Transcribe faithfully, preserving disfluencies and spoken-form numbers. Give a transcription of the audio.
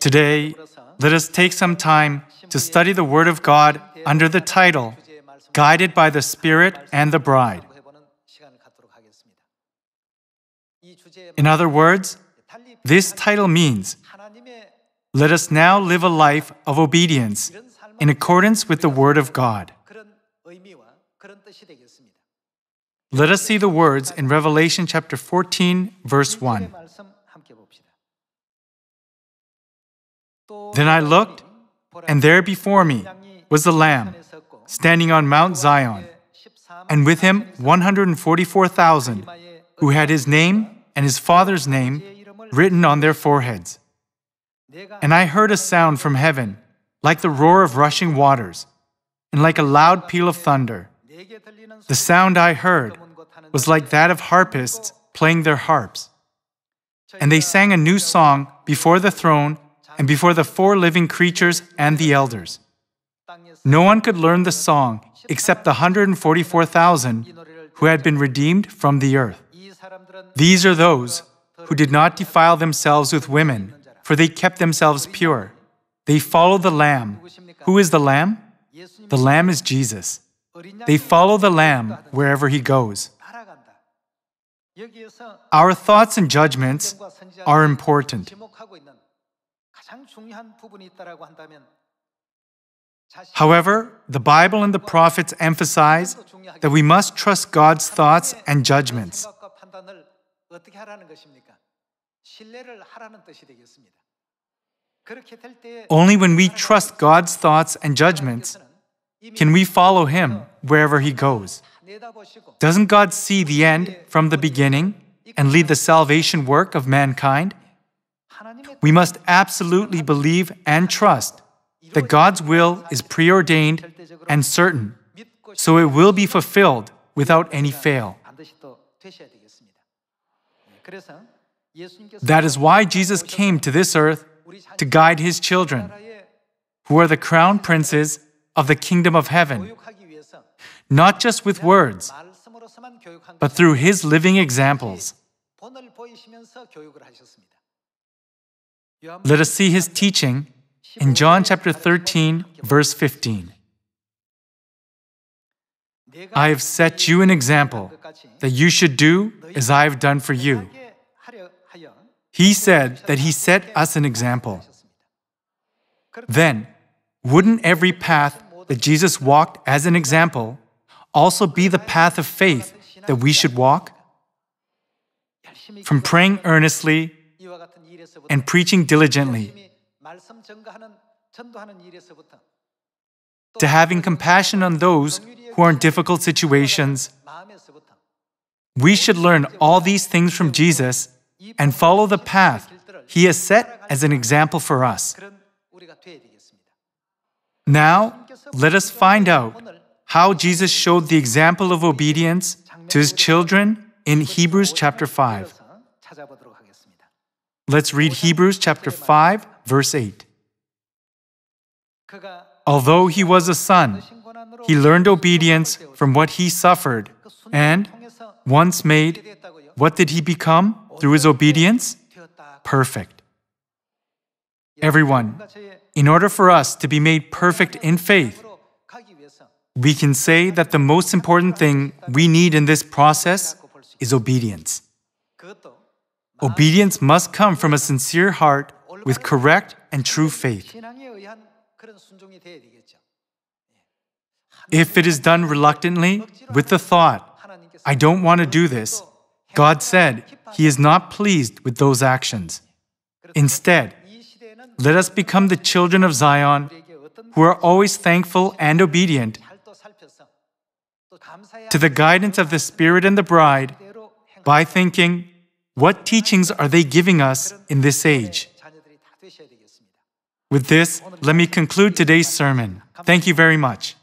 Today, let us take some time to study the Word of God under the title, Guided by the Spirit and the Bride. In other words, this title means, let us now live a life of obedience in accordance with the Word of God. Let us see the words in Revelation chapter fourteen, verse one. Then I looked, and there before me was the Lamb, standing on Mount Zion, and with him one hundred forty-four thousand, who had his name and his father's name written on their foreheads. And I heard a sound from heaven, like the roar of rushing waters, and like a loud peal of thunder. The sound I heard was like that of harpists playing their harps. And they sang a new song before the throne and before the four living creatures and the elders. No one could learn the song except the one hundred forty-four thousand who had been redeemed from the earth. These are those who did not defile themselves with women, for they kept themselves pure. They follow the Lamb. Who is the Lamb? The Lamb is Jesus. They follow the Lamb wherever he goes. Our thoughts and judgments are important. However, the Bible and the prophets emphasize that we must trust God's thoughts and judgments. Only when we trust God's thoughts and judgments can we follow Him wherever He goes. Doesn't God see the end from the beginning and lead the salvation work of mankind? We must absolutely believe and trust that God's will is preordained and certain, so it will be fulfilled without any fail. That is why Jesus came to this earth to guide His children, who are the crown princes of the kingdom of heaven, not just with words, but through His living examples. Let us see His teaching in John chapter thirteen, verse fifteen. I have set you an example, that you should do as I have done for you. He said that He set us an example. Then, wouldn't every path that Jesus walked as an example also be the path of faith that we should walk? From praying earnestly and preaching diligently, to having compassion on those who are in difficult situations. We should learn all these things from Jesus and follow the path He has set as an example for us. Now, let us find out how Jesus showed the example of obedience to His children in Hebrews chapter five. Let's read Hebrews chapter five, verse eight. Although he was a son, he learned obedience from what he suffered, and, once made, what did he become through his obedience? Perfect. Everyone, in order for us to be made perfect in faith, we can say that the most important thing we need in this process is obedience. Obedience must come from a sincere heart with correct and true faith. If it is done reluctantly, with the thought, I don't want to do this, God said He is not pleased with those actions. Instead, let us become the children of Zion who are always thankful and obedient to the guidance of the Spirit and the Bride by thinking, what teachings are they giving us in this age? With this, let me conclude today's sermon. Thank you very much.